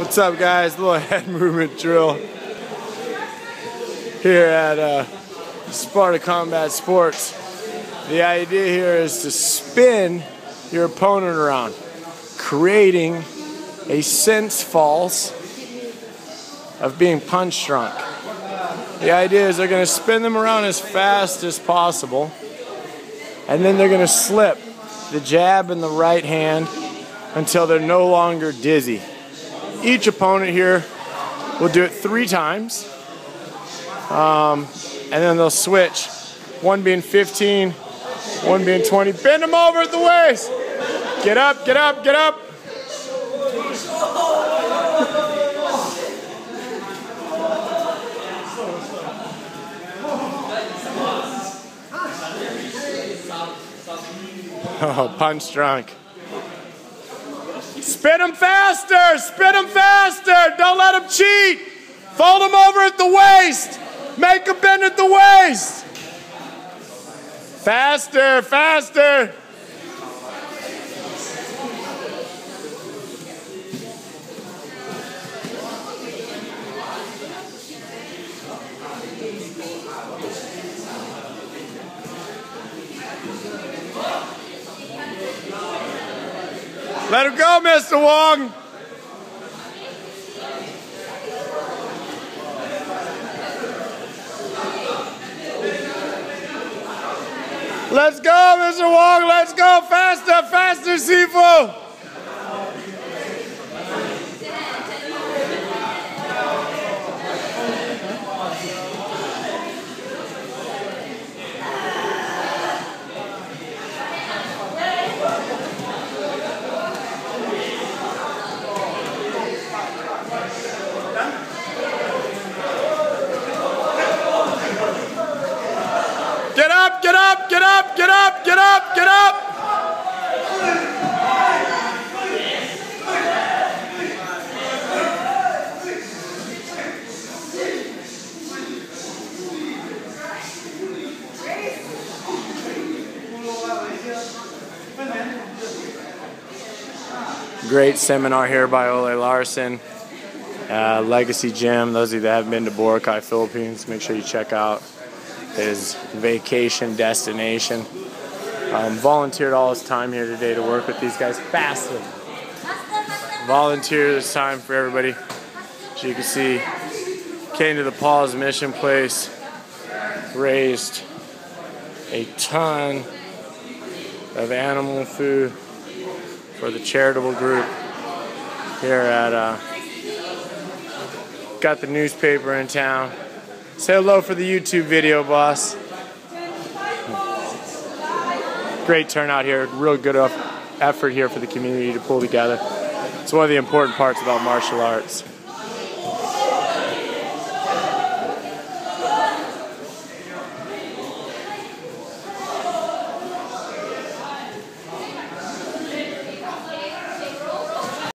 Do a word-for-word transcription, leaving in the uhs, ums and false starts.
What's up, guys? A little head movement drill here at uh, Sparta Combat Sports. The idea here is to spin your opponent around, creating a sense false of being punch drunk. The idea is they're going to spin them around as fast as possible, and then they're going to slip the jab in the right hand until they're no longer dizzy. Each opponent here will do it three times, um, and then they'll switch, one being fifteen, one being twenty. Bend them over at the waist. Get up, get up, get up. Oh, punch drunk. Spin them faster, spin them faster. Don't let them cheat. Fold them over at the waist. Make them bend at the waist. Faster, faster. Let him go, Mister Wong. Let's go, Mister Wong. Let's go faster, faster, Sifu. Get up, get up, get up, get up, get up, get up. Great seminar here by Ole Laursen, uh, Legacy Gym. Those of you that haven't been to Boracay, Philippines, make sure you check out his vacation destination. Um, volunteered all his time here today to work with these guys. Faster. Volunteer this time for everybody. As you can see, came to the Paul's Mission Place, raised a ton of animal food for the charitable group here at, uh, got the newspaper in town. Say hello for the YouTube video, boss. Great turnout here. Real good effort here for the community to pull together. It's one of the important parts about martial arts.